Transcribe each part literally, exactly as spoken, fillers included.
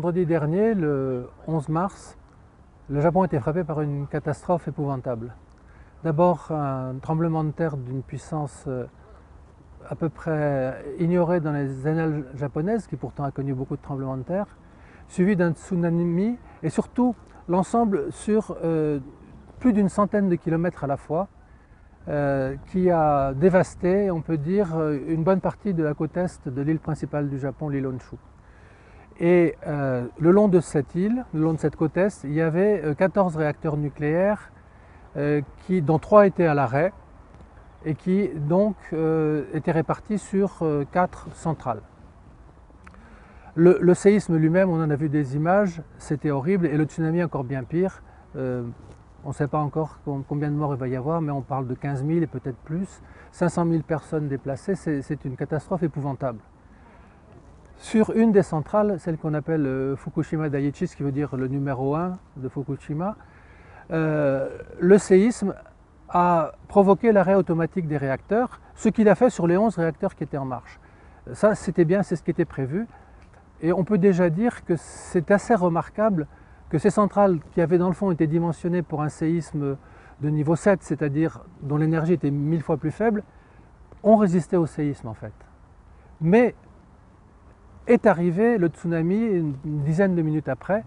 Vendredi dernier, le onze mars, le Japon a été frappé par une catastrophe épouvantable. D'abord, un tremblement de terre d'une puissance à peu près ignorée dans les annales japonaises, qui pourtant a connu beaucoup de tremblements de terre, suivi d'un tsunami, et surtout l'ensemble sur euh, plus d'une centaine de kilomètres à la fois, euh, qui a dévasté, on peut dire, une bonne partie de la côte est de l'île principale du Japon, l'île Honshu. Et euh, le long de cette île, le long de cette côte est, il y avait quatorze réacteurs nucléaires, euh, qui, dont trois étaient à l'arrêt, et qui donc euh, étaient répartis sur euh, quatre centrales. Le, le séisme lui-même, on en a vu des images, c'était horrible, et le tsunami encore bien pire. Euh, on ne sait pas encore combien de morts il va y avoir, mais on parle de quinze mille et peut-être plus. cinq cent mille personnes déplacées, c'est une catastrophe épouvantable. Sur une des centrales, celle qu'on appelle euh, Fukushima Daiichi, ce qui veut dire le numéro un de Fukushima, euh, le séisme a provoqué l'arrêt automatique des réacteurs, ce qu'il a fait sur les onze réacteurs qui étaient en marche. Ça, c'était bien, c'est ce qui était prévu. Et on peut déjà dire que c'est assez remarquable que ces centrales qui avaient dans le fond été dimensionnées pour un séisme de niveau sept, c'est-à-dire dont l'énergie était mille fois plus faible, ont résisté au séisme en fait. Mais est arrivé le tsunami une dizaine de minutes après.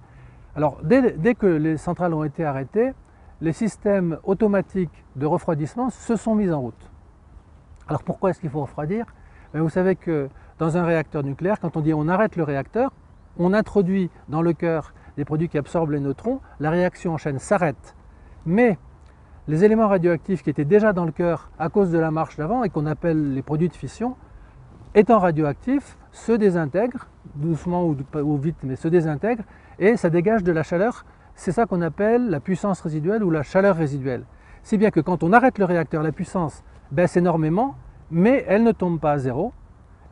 Alors dès, dès que les centrales ont été arrêtées, les systèmes automatiques de refroidissement se sont mis en route. Alors pourquoi est-ce qu'il faut refroidir? Ben, vous savez que dans un réacteur nucléaire, quand on dit on arrête le réacteur, on introduit dans le cœur des produits qui absorbent les neutrons, la réaction en chaîne s'arrête. Mais les éléments radioactifs qui étaient déjà dans le cœur à cause de la marche d'avant et qu'on appelle les produits de fission, étant radioactifs, se désintègrent, doucement ou vite, mais se désintègrent, et ça dégage de la chaleur. C'est ça qu'on appelle la puissance résiduelle ou la chaleur résiduelle. Si bien que quand on arrête le réacteur, la puissance baisse énormément, mais elle ne tombe pas à zéro.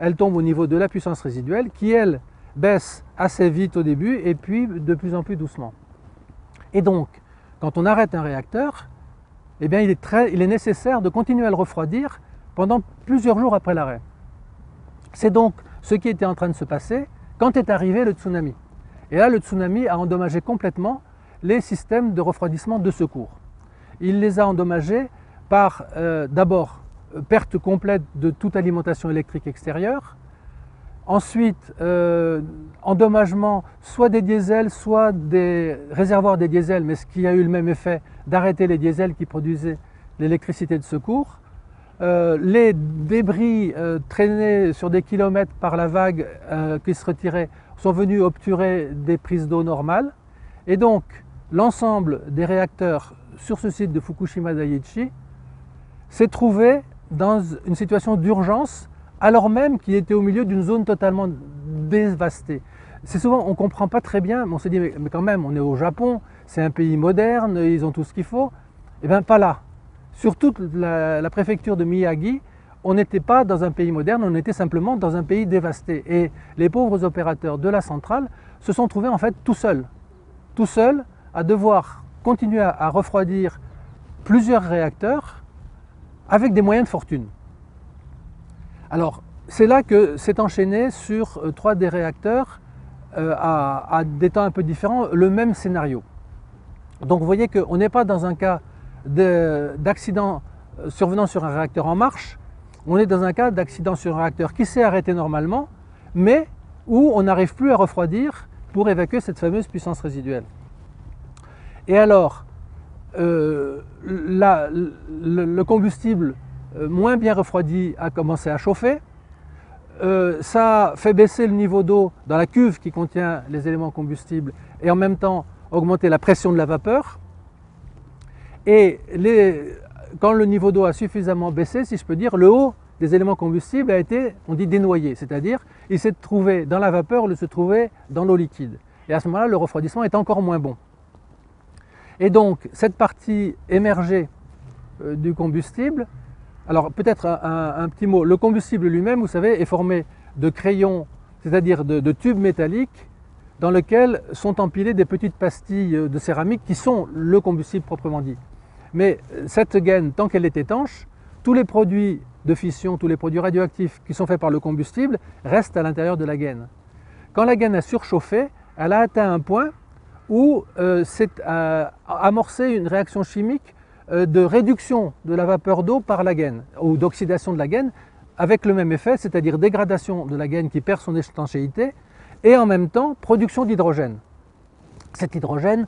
Elle tombe au niveau de la puissance résiduelle qui, elle, baisse assez vite au début et puis de plus en plus doucement. Et donc, quand on arrête un réacteur, eh bien, il est très, il est nécessaire de continuer à le refroidir pendant plusieurs jours après l'arrêt. C'est donc ce qui était en train de se passer quand est arrivé le tsunami. Et là, le tsunami a endommagé complètement les systèmes de refroidissement de secours. Il les a endommagés par, euh, d'abord, perte complète de toute alimentation électrique extérieure, ensuite euh, endommagement soit des diesels, soit des réservoirs des diesels, mais ce qui a eu le même effet d'arrêter les diesels qui produisaient l'électricité de secours, euh, les débris euh, traînés sur des kilomètres par la vague euh, qui se retirait sont venus obturer des prises d'eau normales, et donc l'ensemble des réacteurs sur ce site de Fukushima Daiichi s'est trouvé dans une situation d'urgence, alors même qu'il était au milieu d'une zone totalement dévastée. C'est souvent, on ne comprend pas très bien, mais on se dit, mais, mais quand même, on est au Japon, c'est un pays moderne, ils ont tout ce qu'il faut. Eh bien, pas là. Sur toute la, la préfecture de Miyagi, on n'était pas dans un pays moderne, on était simplement dans un pays dévasté. Et les pauvres opérateurs de la centrale se sont trouvés en fait tout seuls, tout seuls à devoir continuer à, à refroidir plusieurs réacteurs, avec des moyens de fortune. Alors, c'est là que s'est enchaîné sur trois des réacteurs euh, à, à des temps un peu différents, le même scénario. Donc vous voyez qu'on n'est pas dans un cas d'accident survenant sur un réacteur en marche, on est dans un cas d'accident sur un réacteur qui s'est arrêté normalement, mais où on n'arrive plus à refroidir pour évacuer cette fameuse puissance résiduelle. Et alors, Euh, la, le, le combustible euh, moins bien refroidi a commencé à chauffer, euh, ça fait baisser le niveau d'eau dans la cuve qui contient les éléments combustibles et en même temps augmenter la pression de la vapeur. Et les, quand le niveau d'eau a suffisamment baissé, si je peux dire, le haut des éléments combustibles a été, on dit, dénoyé, c'est-à-dire il s'est trouvé dans la vapeur, il se trouvait dans l'eau liquide. Et à ce moment-là, le refroidissement est encore moins bon. Et donc, cette partie émergée euh, du combustible, alors peut-être un, un, un petit mot, le combustible lui-même, vous savez, est formé de crayons, c'est-à-dire de, de tubes métalliques, dans lesquels sont empilées des petites pastilles de céramique qui sont le combustible proprement dit. Mais cette gaine, tant qu'elle est étanche, tous les produits de fission, tous les produits radioactifs qui sont faits par le combustible restent à l'intérieur de la gaine. Quand la gaine a surchauffé, elle a atteint un point où euh, s'est euh, amorcée une réaction chimique euh, de réduction de la vapeur d'eau par la gaine, ou d'oxydation de la gaine, avec le même effet, c'est-à-dire dégradation de la gaine qui perd son étanchéité, et en même temps production d'hydrogène. Cet hydrogène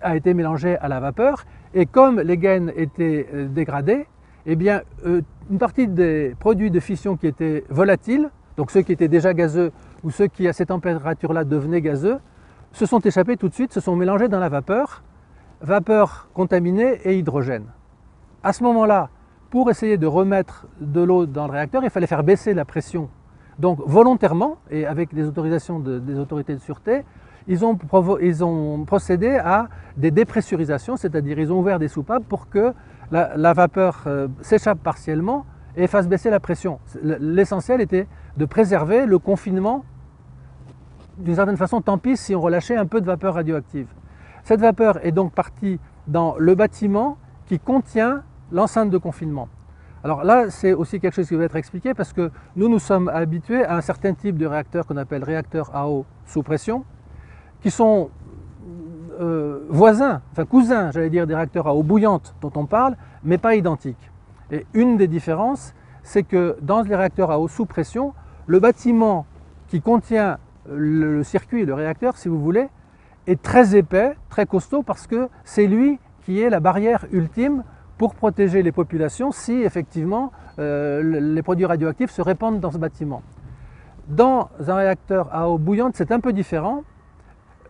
a été mélangé à la vapeur, et comme les gaines étaient dégradées, eh bien, une partie des produits de fission qui étaient volatiles, donc ceux qui étaient déjà gazeux ou ceux qui à cette température-là devenaient gazeux, se sont échappés tout de suite, se sont mélangés dans la vapeur, vapeur contaminée et hydrogène. À ce moment-là, pour essayer de remettre de l'eau dans le réacteur, il fallait faire baisser la pression. Donc volontairement, et avec les autorisations de, des autorités de sûreté, Ils ont, ils ont procédé à des dépressurisations, c'est-à-dire ils ont ouvert des soupapes pour que la, la vapeur euh, s'échappe partiellement et fasse baisser la pression. L'essentiel était de préserver le confinement. D'une certaine façon, tant pis si on relâchait un peu de vapeur radioactive. Cette vapeur est donc partie dans le bâtiment qui contient l'enceinte de confinement. Alors là, c'est aussi quelque chose qui va être expliqué parce que nous nous sommes habitués à un certain type de réacteur qu'on appelle réacteur à eau sous pression, qui sont euh, voisins, enfin cousins, j'allais dire, des réacteurs à eau bouillante dont on parle, mais pas identiques. Et une des différences, c'est que dans les réacteurs à eau sous pression, le bâtiment qui contient le, le circuit, le réacteur, si vous voulez, est très épais, très costaud, parce que c'est lui qui est la barrière ultime pour protéger les populations si, effectivement, euh, les produits radioactifs se répandent dans ce bâtiment. Dans un réacteur à eau bouillante, c'est un peu différent.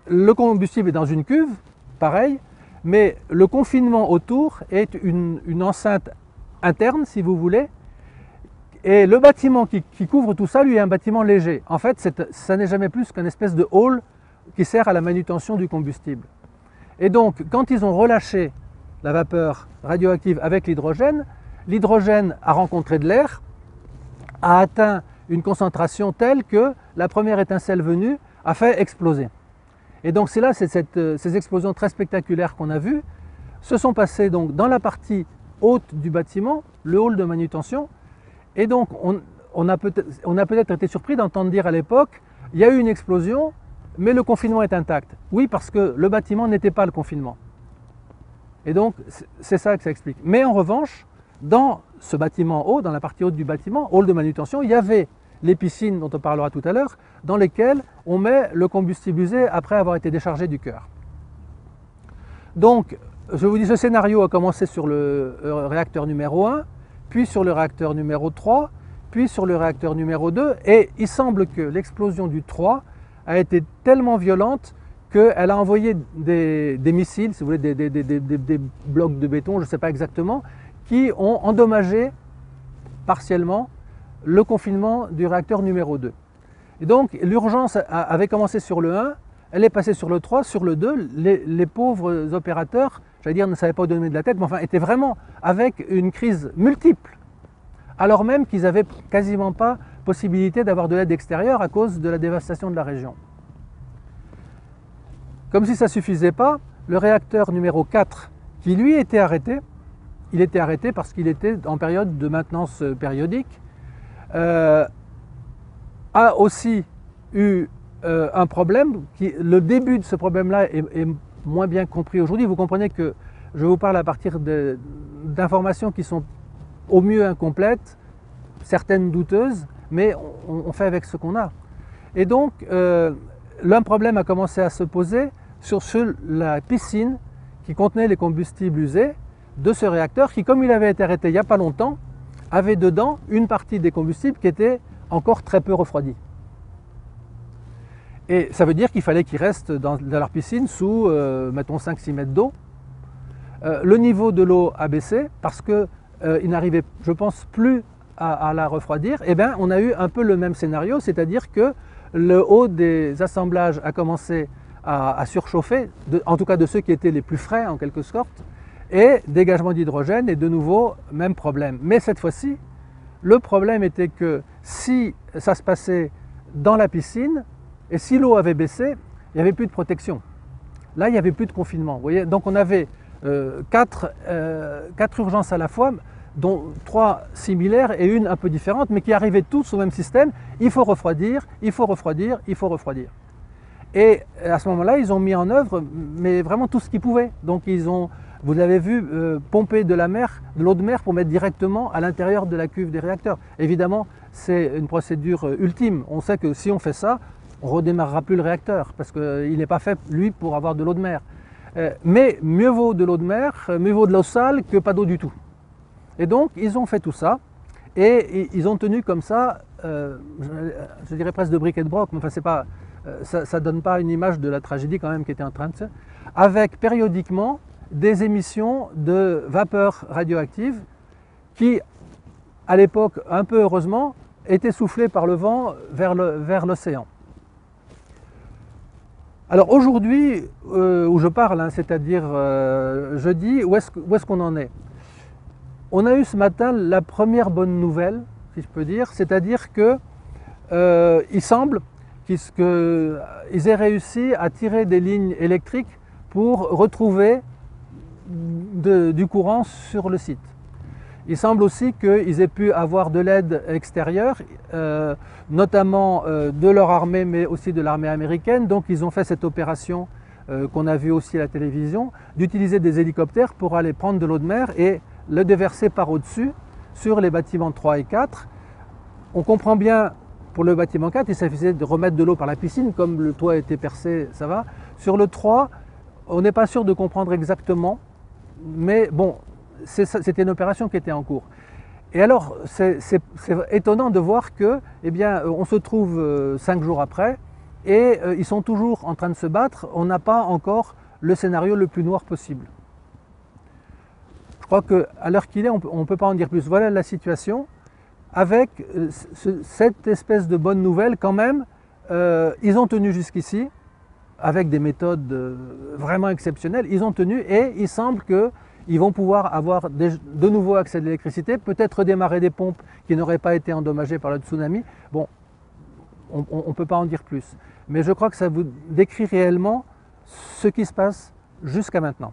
Le combustible est dans une cuve, pareil, mais le confinement autour est une, une enceinte interne, si vous voulez, et le bâtiment qui, qui couvre tout ça, lui, est un bâtiment léger. En fait, ça n'est jamais plus qu'une espèce de hall qui sert à la manutention du combustible. Et donc, quand ils ont relâché la vapeur radioactive avec l'hydrogène, l'hydrogène a rencontré de l'air, a atteint une concentration telle que la première étincelle venue a fait exploser. Et donc c'est là, c'est cette, ces explosions très spectaculaires qu'on a vues, se sont passées donc dans la partie haute du bâtiment, le hall de manutention, et donc on, on a peut-être on a peut-être été surpris d'entendre dire à l'époque, il y a eu une explosion, mais le confinement est intact. Oui, parce que le bâtiment n'était pas le confinement. Et donc c'est ça que ça explique. Mais en revanche, dans ce bâtiment haut, dans la partie haute du bâtiment, hall de manutention, il y avait les piscines dont on parlera tout à l'heure, dans lesquelles on met le combustible usé après avoir été déchargé du cœur. Donc, je vous dis, ce scénario a commencé sur le réacteur numéro un, puis sur le réacteur numéro trois, puis sur le réacteur numéro deux, et il semble que l'explosion du trois a été tellement violente qu'elle a envoyé des, des missiles, si vous voulez, des, des, des, des, des blocs de béton, je ne sais pas exactement, qui ont endommagé partiellement le confinement du réacteur numéro deux. Et donc l'urgence avait commencé sur le un, elle est passée sur le trois, sur le deux, les, les pauvres opérateurs, j'allais dire, ne savaient pas où donner de la tête, mais enfin étaient vraiment avec une crise multiple, alors même qu'ils n'avaient quasiment pas possibilité d'avoir de l'aide extérieure à cause de la dévastation de la région. Comme si ça ne suffisait pas, le réacteur numéro quatre, qui lui était arrêté, il était arrêté parce qu'il était en période de maintenance périodique, Euh, a aussi eu euh, un problème, qui, le début de ce problème-là est, est moins bien compris aujourd'hui. Vous comprenez que je vous parle à partir d'informations qui sont au mieux incomplètes, certaines douteuses, mais on, on fait avec ce qu'on a. Et donc, euh, l'un problème a commencé à se poser sur, sur la piscine qui contenait les combustibles usés de ce réacteur qui, comme il avait été arrêté il n'y a pas longtemps, avait dedans une partie des combustibles qui était encore très peu refroidie. Et ça veut dire qu'il fallait qu'ils restent dans, dans leur piscine sous, euh, mettons, cinq à six mètres d'eau. Euh, le niveau de l'eau a baissé parce qu'ils euh, n'arrivaient, je pense, plus à, à la refroidir. Et bien, on a eu un peu le même scénario, c'est-à-dire que le haut des assemblages a commencé à, à surchauffer, de, en tout cas de ceux qui étaient les plus frais, en quelque sorte, et dégagement d'hydrogène, et de nouveau, même problème. Mais cette fois-ci, le problème était que si ça se passait dans la piscine, et si l'eau avait baissé, il n'y avait plus de protection. Là, il n'y avait plus de confinement. Vous voyez, donc on avait euh, quatre, euh, quatre urgences à la fois, dont trois similaires et une un peu différente, mais qui arrivaient tous au même système. Il faut refroidir, il faut refroidir, il faut refroidir. Et à ce moment-là, ils ont mis en œuvre mais vraiment tout ce qu'ils pouvaient. Donc ils ont, vous l'avez vu, euh, pomper de la mer, de l'eau de mer pour mettre directement à l'intérieur de la cuve des réacteurs. Évidemment, c'est une procédure ultime. On sait que si on fait ça, on ne redémarrera plus le réacteur parce qu'il n'est pas fait, lui, pour avoir de l'eau de mer. Euh, mais mieux vaut de l'eau de mer, mieux vaut de l'eau sale que pas d'eau du tout. Et donc, ils ont fait tout ça et ils ont tenu comme ça, euh, je dirais presque de briquet de broc, mais enfin, c'est pas, euh, ça ne donne pas une image de la tragédie quand même qui était en train de se... avec périodiquement des émissions de vapeur radioactive qui, à l'époque, un peu heureusement, étaient soufflées par le vent vers le, vers l'océan. Alors aujourd'hui, euh, où je parle, hein, c'est-à-dire euh, jeudi, où est-ce, où est-ce qu'on en est? On a eu ce matin la première bonne nouvelle, si je peux dire, c'est-à-dire qu'il euh, semble qu'ils que, aient réussi à tirer des lignes électriques pour retrouver de, du courant sur le site. Il semble aussi qu'ils aient pu avoir de l'aide extérieure, euh, notamment euh, de leur armée, mais aussi de l'armée américaine. Donc ils ont fait cette opération euh, qu'on a vue aussi à la télévision, d'utiliser des hélicoptères pour aller prendre de l'eau de mer et le déverser par au-dessus sur les bâtiments trois et quatre. On comprend bien, pour le bâtiment quatre, il suffisait de remettre de l'eau par la piscine, comme le toit était percé, ça va. Sur le trois, on n'est pas sûr de comprendre exactement, mais bon, c'était une opération qui était en cours. Et alors, c'est étonnant de voir que, eh bien, on se trouve cinq jours après, et ils sont toujours en train de se battre, on n'a pas encore le scénario le plus noir possible. Je crois qu'à l'heure qu'il est, on ne peut pas en dire plus. Voilà la situation. Avec ce, cette espèce de bonne nouvelle, quand même, euh, ils ont tenu jusqu'ici, avec des méthodes vraiment exceptionnelles. Ils ont tenu et il semble qu'ils vont pouvoir avoir des, de nouveau accès à l'électricité, peut-être redémarrer des pompes qui n'auraient pas été endommagées par le tsunami. Bon, on ne peut pas en dire plus. Mais je crois que ça vous décrit réellement ce qui se passe jusqu'à maintenant.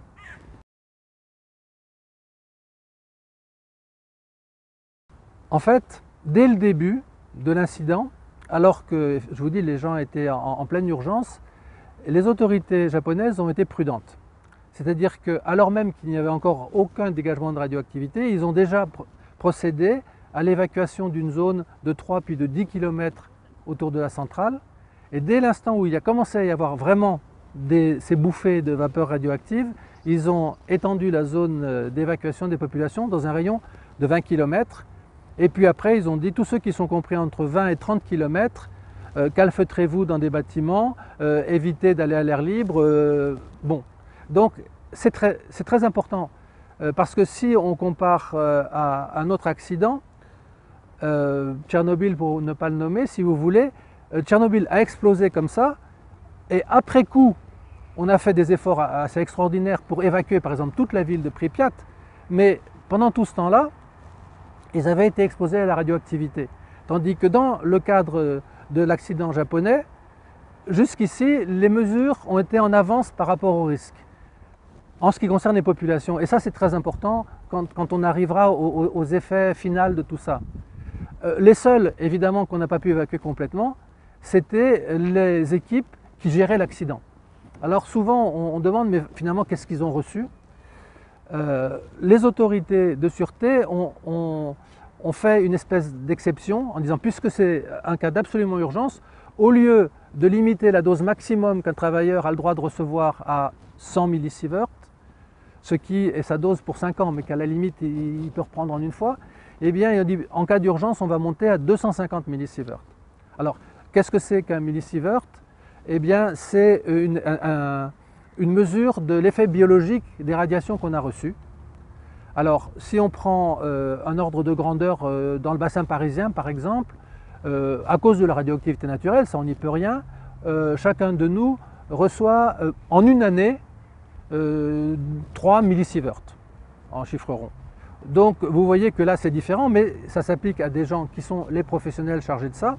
En fait, dès le début de l'incident, alors que, je vous dis, les gens étaient en, en pleine urgence, les autorités japonaises ont été prudentes. C'est-à-dire que, alors même qu'il n'y avait encore aucun dégagement de radioactivité, ils ont déjà pr- procédé à l'évacuation d'une zone de trois puis de dix kilomètres autour de la centrale. Et dès l'instant où il a commencé à y avoir vraiment des, ces bouffées de vapeur radioactive, ils ont étendu la zone d'évacuation des populations dans un rayon de vingt kilomètres. Et puis après, ils ont dit, tous ceux qui sont compris entre vingt et trente kilomètres, euh, calfeutrez-vous dans des bâtiments, euh, évitez d'aller à l'air libre. Euh, bon, donc c'est très, c'est très important, euh, parce que si on compare euh, à un autre accident, euh, Tchernobyl pour ne pas le nommer, si vous voulez, euh, Tchernobyl a explosé comme ça, et après coup, on a fait des efforts assez extraordinaires pour évacuer par exemple toute la ville de Pripyat, mais pendant tout ce temps-là, ils avaient été exposés à la radioactivité. Tandis que dans le cadre de l'accident japonais, jusqu'ici, les mesures ont été en avance par rapport au risque, en ce qui concerne les populations. Et ça, c'est très important quand, quand on arrivera aux, aux effets finaux de tout ça. Euh, les seuls, évidemment, qu'on n'a pas pu évacuer complètement, c'était les équipes qui géraient l'accident. Alors souvent, on, on demande, mais finalement, qu'est-ce qu'ils ont reçu ? Euh, les autorités de sûreté ont, ont, ont fait une espèce d'exception en disant puisque c'est un cas d'absolument urgence, au lieu de limiter la dose maximum qu'un travailleur a le droit de recevoir à cent millisieverts, ce qui est sa dose pour cinq ans, mais qu'à la limite il, il peut reprendre en une fois, eh bien, il dit, en cas d'urgence, on va monter à deux cent cinquante millisieverts. Alors, qu'est-ce que c'est qu'un millisievert? Eh bien, c'est une, un, un une mesure de l'effet biologique des radiations qu'on a reçues. Alors, si on prend euh, un ordre de grandeur euh, dans le bassin parisien, par exemple, euh, à cause de la radioactivité naturelle, ça on n'y peut rien, euh, chacun de nous reçoit euh, en une année euh, trois millisieverts en chiffre rond. Donc, vous voyez que là, c'est différent, mais ça s'applique à des gens qui sont les professionnels chargés de ça,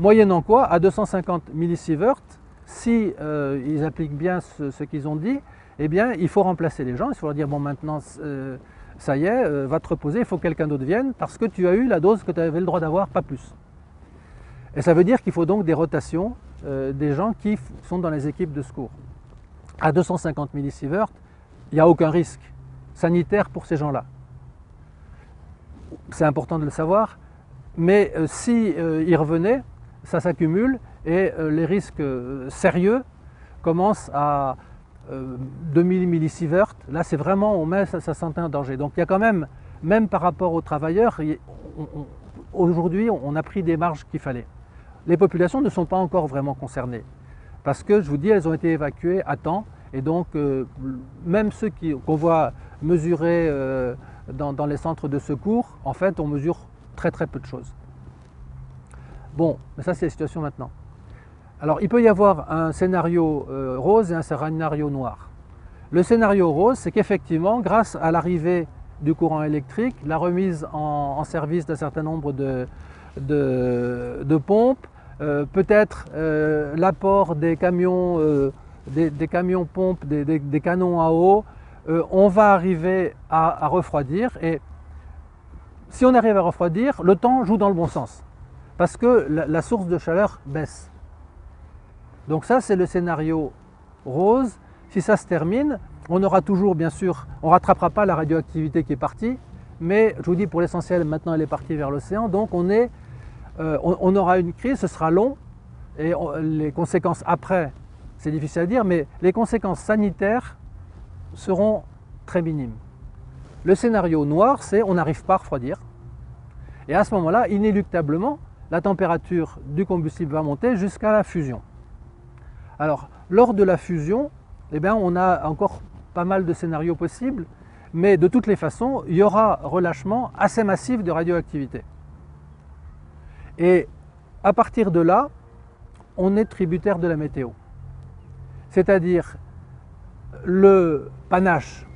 moyennant quoi, à deux cent cinquante millisieverts, si euh, ils appliquent bien ce, ce qu'ils ont dit, eh bien, il faut remplacer les gens. Il faut leur dire, bon, maintenant, euh, ça y est, euh, va te reposer, il faut que quelqu'un d'autre vienne parce que tu as eu la dose que tu avais le droit d'avoir, pas plus. Et ça veut dire qu'il faut donc des rotations euh, des gens qui sont dans les équipes de secours. À deux cent cinquante millisieverts, il n'y a aucun risque sanitaire pour ces gens-là. C'est important de le savoir, mais euh, si, euh, ils revenaient, ça s'accumule et euh, les risques euh, sérieux commencent à euh, deux mille millisieverts. Là, c'est vraiment, on met, ça, ça sent un danger. Donc il y a quand même, même par rapport aux travailleurs, aujourd'hui, on a pris des marges qu'il fallait. Les populations ne sont pas encore vraiment concernées parce que, je vous dis, elles ont été évacuées à temps et donc euh, même ceux qu'on voit mesurer euh, dans, dans les centres de secours, en fait, on mesure très très peu de choses. Bon, mais ça c'est la situation maintenant. Alors il peut y avoir un scénario euh, rose et un scénario noir. Le scénario rose, c'est qu'effectivement, grâce à l'arrivée du courant électrique, la remise en, en service d'un certain nombre de, de, de pompes, euh, peut-être euh, l'apport des camions, euh, des, des camions pompes, des, des, des canons à eau, euh, on va arriver à, à refroidir. Et si on arrive à refroidir, le temps joue dans le bon sens, parce que la source de chaleur baisse. Donc ça, c'est le scénario rose. Si ça se termine, on aura toujours, bien sûr, on ne rattrapera pas la radioactivité qui est partie, mais je vous dis, pour l'essentiel, maintenant elle est partie vers l'océan, donc on, est, euh, on, on aura une crise, ce sera long, et on, les conséquences après, c'est difficile à dire, mais les conséquences sanitaires seront très minimes. Le scénario noir, c'est on n'arrive pas à refroidir, et à ce moment-là, inéluctablement, la température du combustible va monter jusqu'à la fusion. Alors, lors de la fusion, eh bien, on a encore pas mal de scénarios possibles, mais de toutes les façons, il y aura relâchement assez massif de radioactivité. Et à partir de là, on est tributaire de la météo. C'est-à-dire, le panache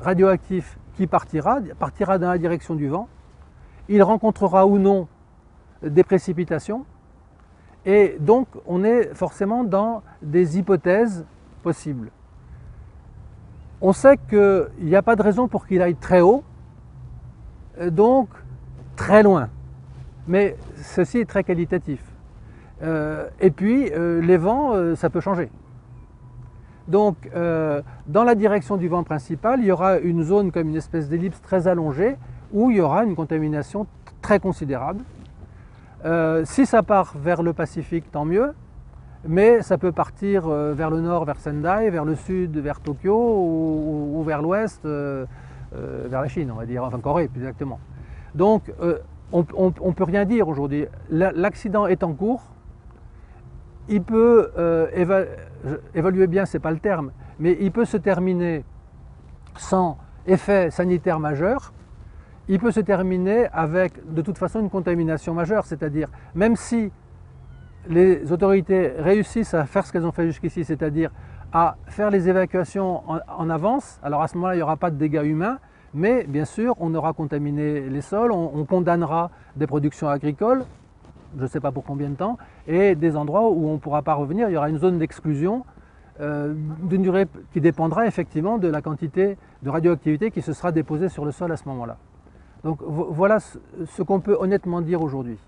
radioactif qui partira, partira dans la direction du vent, il rencontrera ou non des précipitations, et donc on est forcément dans des hypothèses possibles. On sait qu'il n'y a pas de raison pour qu'il aille très haut, donc très loin, mais ceci est très qualitatif. Euh, et puis euh, les vents, euh, ça peut changer. Donc euh, dans la direction du vent principal, il y aura une zone comme une espèce d'ellipse très allongée, où il y aura une contamination très considérable. Euh, si ça part vers le Pacifique, tant mieux, mais ça peut partir euh, vers le nord, vers Sendai, vers le sud, vers Tokyo, ou, ou, ou vers l'ouest, euh, euh, vers la Chine, on va dire, enfin Corée plus exactement. Donc euh, on ne peut rien dire aujourd'hui. L'accident est en cours, il peut euh, éva évaluer bien, c'est pas le terme, mais il peut se terminer sans effet sanitaire majeur. Il peut se terminer avec, de toute façon, une contamination majeure, c'est-à-dire, même si les autorités réussissent à faire ce qu'elles ont fait jusqu'ici, c'est-à-dire à faire les évacuations en, en avance, alors à ce moment-là, il n'y aura pas de dégâts humains, mais bien sûr, on aura contaminé les sols, on, on condamnera des productions agricoles, je ne sais pas pour combien de temps, et des endroits où on ne pourra pas revenir, il y aura une zone d'exclusion, euh, d'une durée qui dépendra effectivement de la quantité de radioactivité qui se sera déposée sur le sol à ce moment-là. Donc voilà ce qu'on peut honnêtement dire aujourd'hui.